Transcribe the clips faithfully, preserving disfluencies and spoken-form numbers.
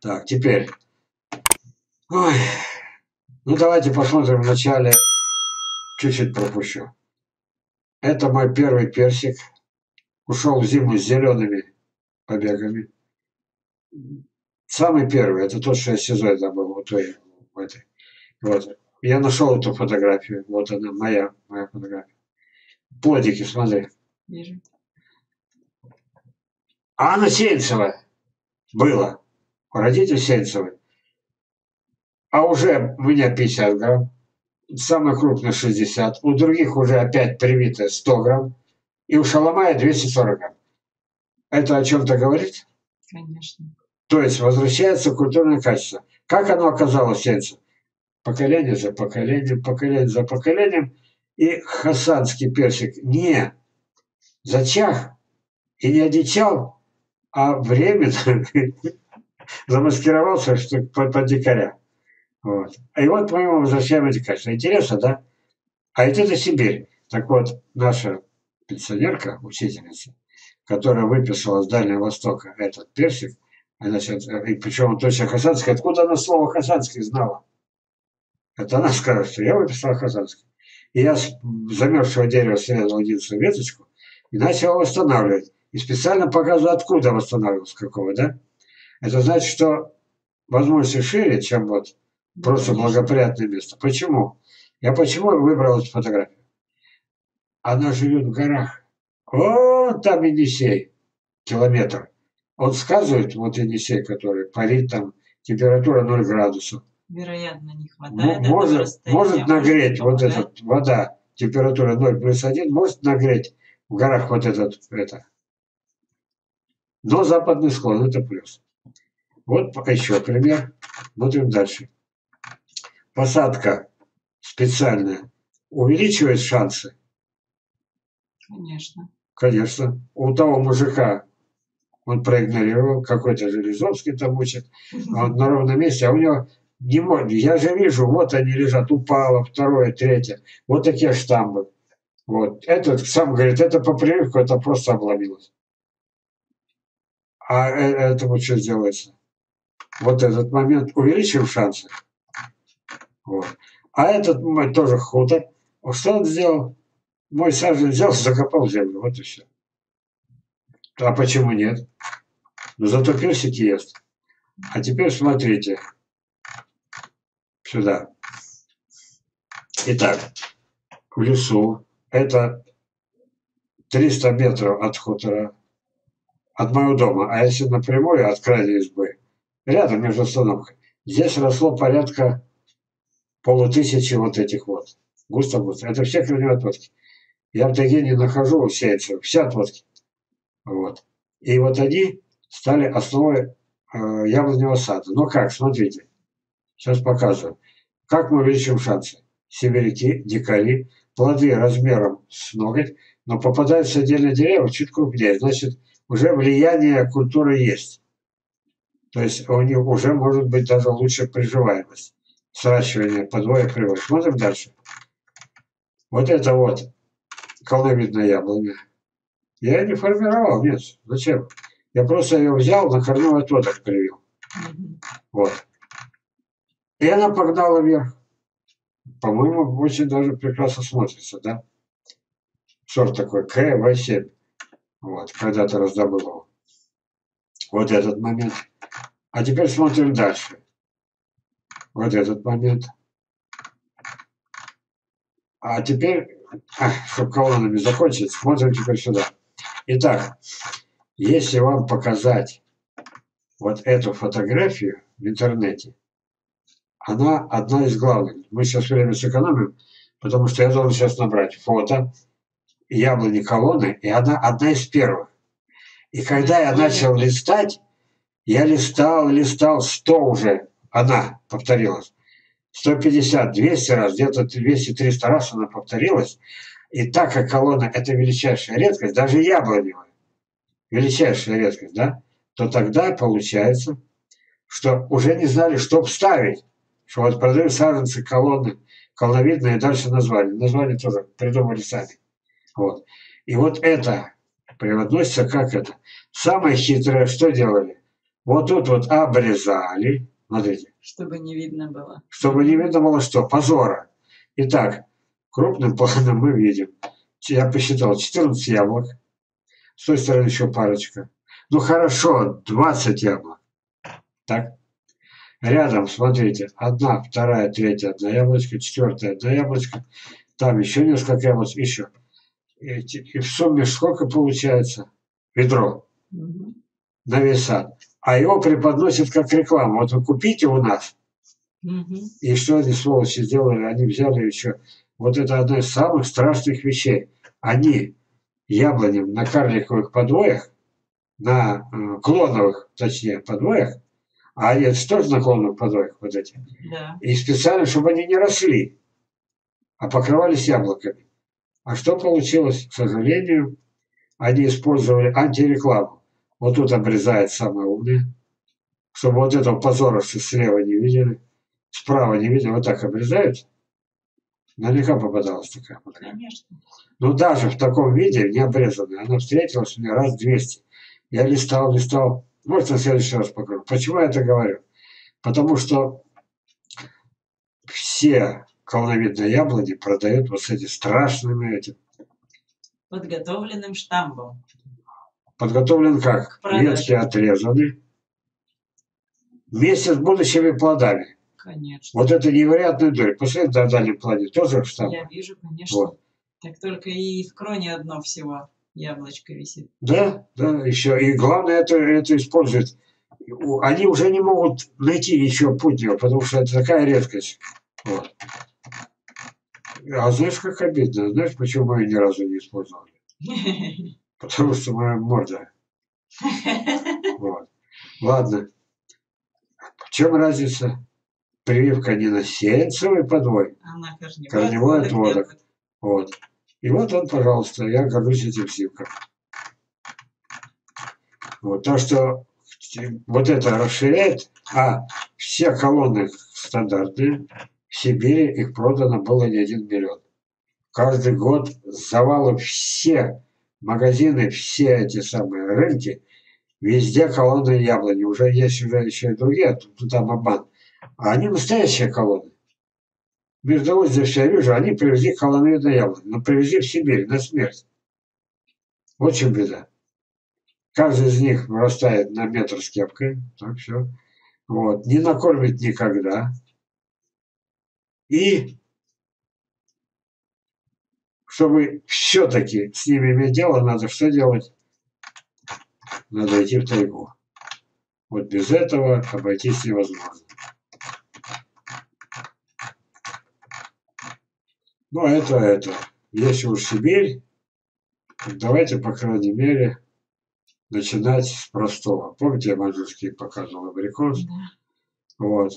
Так, теперь. Ой. Ну, давайте посмотрим вначале. Чуть-чуть пропущу. Это мой первый персик. Ушел в зиму с зелеными побегами. Самый первый. Это тот, что я сезон там был. Вот, вот. Я нашел эту фотографию. Вот она, моя, моя фотография. Плодики, смотри. Ниже. Анна Сельцева была. Родитель Сенцевой. А уже у меня пятьдесят грамм. Самый крупный шестьдесят. У других уже опять привито сто грамм. И у Шаламая двести сорок грамм. Это о чем-то говорит? Конечно. То есть возвращается культурное качество. Как оно оказалось в Сенце? Поколение за поколением, поколение за поколением. И хасанский персик не зачах и не одичал, а временно замаскировался под дикаря. Вот. И вот мы его возвращаем эти качества. Интересно, да? А ведь это Сибирь. Так вот, наша пенсионерка, учительница, которая выписала с Дальнего Востока этот персик, она сейчас, и причем точно хасанский, откуда она слово хасанский знала? Это она сказала, что я выписала хасанский. И я с замерзшего дерева срезал единственную веточку и начал восстанавливать. И специально показываю, откуда восстанавливал, с какого, да? Это значит, что возможности шире, чем вот просто благоприятное место. Почему? Я почему выбрал эту фотографию? Она живет в горах. Вот там Енисей, километр. Он сказывает, вот Енисей, который парит, там температура ноль градусов. Вероятно, не хватает. Ну, может, может нагреть вот эта вода, температура ноль плюс один, может нагреть в горах вот этот, это. Но западный склон, это плюс. Вот еще пример. Смотрим дальше. Посадка специальная увеличивает шансы? Конечно. Конечно. У того мужика он проигнорировал, какой-то Железовский там учит, он на ровном месте, а у него не может. Я же вижу, вот они лежат, упало, второе, третье. Вот такие штамбы. Вот. Этот сам говорит, это по прививку, это просто обломилось. А этому что делается? Вот этот момент увеличил шансы. Вот. А этот мой тоже хутор. Что он сделал? Мой сажен взял, закопал в землю. Вот и все. А почему нет? Но зато персики ест. А теперь смотрите. Сюда. Итак, в лесу. Это триста метров от хутора. От моего дома. А если напрямую, от края избы. Рядом между остановкой. Здесь росло порядка полутысячи вот этих вот. Густо-густо. Это все корнеотводки. Я в тайге не нахожу у сеянцев. Все отводки. Вот. И вот они стали основой э, яблоневого сада. Ну как, смотрите. Сейчас показываю. Как мы увеличим шансы. Сибиряки, дикари, плоды размером с ноготь, но попадают в отдельные деревья чуть крупнее. Значит, уже влияние культуры есть. То есть у них уже может быть даже лучше приживаемость. Сращивание подвое приводит. Смотрим дальше. Вот это вот колновидная яблоня. Я ее не формировал, нет. Зачем? Я просто ее взял, на корневой отводок привил. Вот. И она погнала вверх. По-моему, очень даже прекрасно смотрится, да? Сорт такой ка вэ семь. Вот, когда-то раздобыл его. Вот этот момент. А теперь смотрим дальше. Вот этот момент. А теперь, а, чтобы колоннами закончить, смотрим теперь сюда. Итак, если вам показать вот эту фотографию в интернете, она одна из главных. Мы сейчас время сэкономим, потому что я должен сейчас набрать фото яблони колонны, и она одна из первых. И когда я начал листать, я листал, листал, сто уже. Она повторилась. сто пятьдесят, двести раз, где-то двести-триста раз она повторилась. И так как колонна – это величайшая редкость, даже яблоневая, величайшая редкость, да, то тогда получается, что уже не знали, что вставить. Что вот продают саженцы, колонны, колновидные, и дальше название. Название тоже придумали сами. Вот. И вот это превозносится как это. Самое хитрое, что делали? Вот тут вот обрезали. Смотрите. Чтобы не видно было. Чтобы не видно было что? Позора. Итак, крупным планом мы видим. Я посчитал четырнадцать яблок. С той стороны еще парочка. Ну хорошо, двадцать яблок. Так. Рядом, смотрите, одна, вторая, третья, одна яблочко, четвертая, одна яблочко. Там еще несколько яблочек, еще. И, и в сумме сколько получается? Ведро. Угу. На весь сад. А его преподносят как рекламу. Вот вы купите у нас. Угу. И что они, сволочи, сделали? Они взяли еще. Вот это одно из самых страшных вещей. Они яблоням на карликовых подвоях, на э, клоновых, точнее, подвоях, а они что же на клоновых подвоях вот эти? Да. И специально, чтобы они не росли, а покрывались яблоками. А что получилось? К сожалению, они использовали антирекламу. Вот тут обрезает самое умное, чтобы вот этого позора, что слева не видели, справа не видели, вот так обрезают. Наверняка попадалась такая. Конечно. Но даже в таком виде, не обрезанная, она встретилась у меня раз двести. Я листал, листал. Может, на следующий раз покажу. Почему я это говорю? Потому что все колоновидные яблони продают вот с этими страшными этим. Подготовленным штамбом. Подготовлен как? Ветки отрезаны. Вместе с будущими плодами. Конечно. Вот это невероятная дурь. После этого на дальнем плане тоже штамп. Я вижу, конечно. Вот. Так только и в кроне одно всего яблочко висит. Да, да, еще. И главное, это, это используют. Они уже не могут найти еще путь его, потому что это такая редкость. Вот. А знаешь, как обидно? Знаешь, почему мы ее ни разу не использовали? Потому что моя морда. Вот. Ладно. В чем разница? Прививка не на сенцевый подвой, она корневой отводок. Вот. И вот он, пожалуйста, я горжусь этим снимком. Вот. Так что вот это расширяет, а все колонны стандартные, в Сибири их продано было не один миллион. Каждый год завалы все магазины, все эти самые рынки, везде колонны яблони. Уже есть уже еще и другие, тут там обман. А они настоящие колонны. Между вот здесь я вижу, они привезли колоновидные яблони, но привезли в Сибирь на смерть. Вот в чем беда. Каждый из них вырастает на метр с кепкой. Так все. Вот. Не накормит никогда. И чтобы все-таки с ними иметь дело, надо что делать? Надо идти в тайгу. Вот без этого обойтись невозможно. Ну, это, это. Если уж Сибирь, давайте, по крайней мере, начинать с простого. Помните, я маньчжурский показывал абрикос? Да. Вот.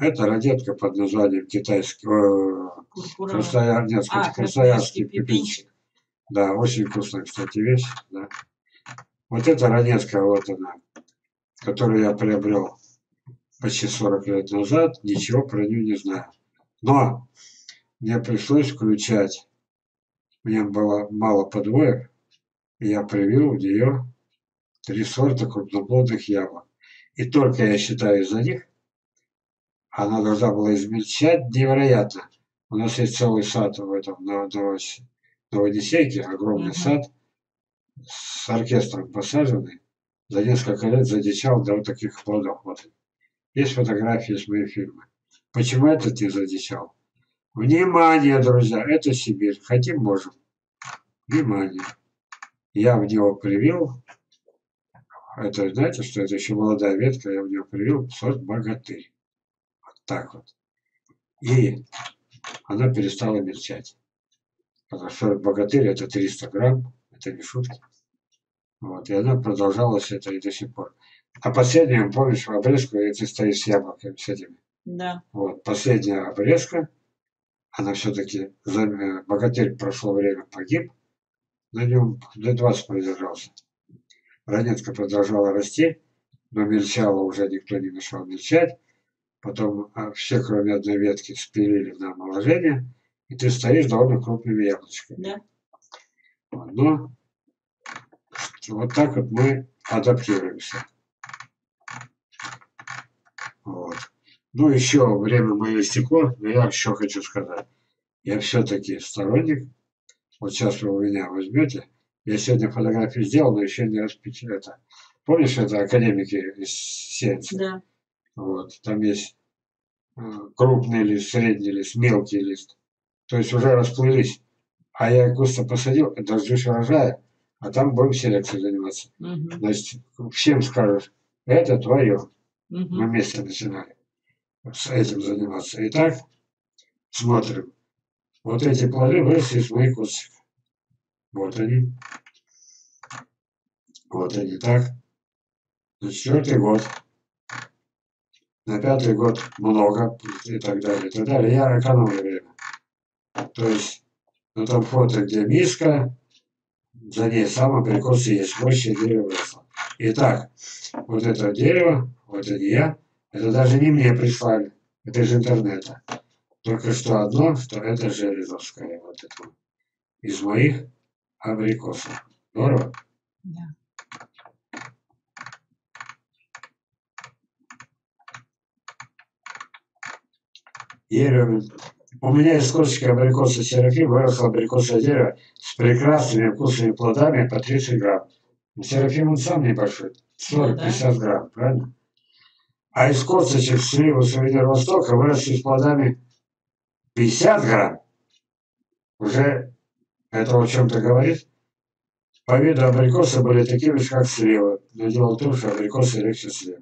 Это ранетка под названием китайский, э, красноярский, а, красноярский пипинчик. Да, очень вкусная, кстати, вещь. Да. Вот эта ранетка, вот она, которую я приобрел почти сорок лет назад, ничего про нее не знаю. Но мне пришлось включать, мне было мало подвоев, и я привил в нее три сорта крупноплодных яблок. И только я считаю из-за них, она должна была измельчать невероятно. У нас есть целый сад в этом, на, на, на Ванисейке, огромный [S2] Mm-hmm. [S1] Сад с оркестром посаженный, за несколько лет задичал до вот таких плодов. Вот. Есть фотографии из моих фильмов. Почему этот не задичал? Внимание, друзья, это Сибирь. Хотим, можем. Внимание. Я в него привил. Это, знаете, что это еще молодая ветка. Я в него привил сорт богатырь. Вот так вот. И она перестала мерчать. Потому что богатырь это триста грамм. Это не шутки. Вот. И она продолжалась это и до сих пор. А последняя, помнишь, обрезку, и ты стоишь с яблоками, с этими. Да. Вот. Последняя обрезка. Она все-таки, богатырь прошло время, погиб, на нем до двадцати продержался. Ранетка продолжала расти, но мельчала уже, никто не мешал мельчать. Потом все, кроме одной ветки, спилили на омоложение, и ты стоишь довольно крупными яблочками. Да. Но вот так вот мы адаптируемся. Вот. Ну, еще время мое истекло, но я еще хочу сказать. Я все-таки сторонник. Вот сейчас вы у меня возьмете. Я сегодня фотографии сделал, но еще не распечатал. Это. Помнишь, это академики из Сенца? Да. Вот. Там есть крупный лист, средний лист, мелкий лист. То есть уже расплылись. А я их густо посадил, дождусь урожая, а там будем селекцией заниматься. Угу. Значит, всем скажешь, это твое. Угу. Мы вместе начинали с этим заниматься. Итак, смотрим. Вот эти плоды выросли из моих кустиков. Вот они. Вот они так. На четвертый год. На пятый год много. И так далее. И так далее. Я экономлю время. То есть, на том фото, где миска, за ней сам абрикос есть. Больше дерево выросло. Итак, вот это дерево, вот это я. Это даже не мне прислали. Это из интернета. Только что одно, что это железовское, вот это, из моих абрикосов. Здорово? Да. Дерево. У меня из косточки абрикоса Серафим выросло абрикосовое дерево с прекрасными вкусными плодами по тридцать грамм. Серафим он сам небольшой, сорок-пятьдесят грамм, правильно? А из косточек сливы «Сувенир Востока» выросли с плодами пятьдесят грамм, уже это о чем-то говорит. По виду абрикосы были такими же, как сливы. Но дело в том, что абрикосы легче слив.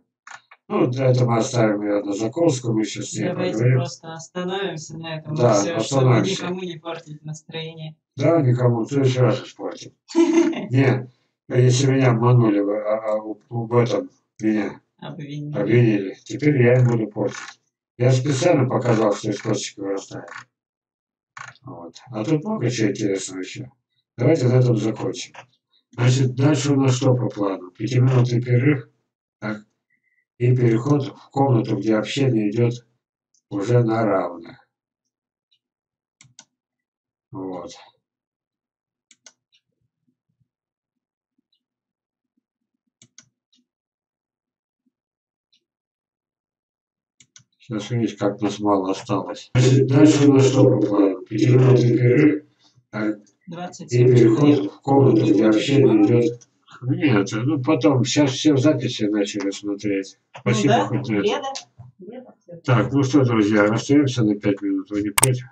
Ну, это мы оставим ее на заколску, мы сейчас с ней поговорим. Давайте просто остановимся на этом. Да, все, остановимся. Чтобы никому не портить настроение. Да, никому. Ты еще раз испортил. Нет, если меня обманули, об этом меня обвинили, теперь я их буду портить. Я специально показал, что из косточки вырастает. Вот. А тут много чего интересного еще. Давайте на этом закончим. Значит, дальше у нас что по плану? Пятиминутный перерыв. Так. И переход в комнату, где общение идет уже на равных. Вот. Сейчас видишь, как нас мало осталось. Дальше у нас что по плану? Пятиминутный перерыв и переход в комнату, где общение идет. Нет, ну потом, сейчас все записи начали смотреть. Спасибо, ну, да? Хоть на это. Так, ну что, друзья, расстаемся на пять минут, вы не против?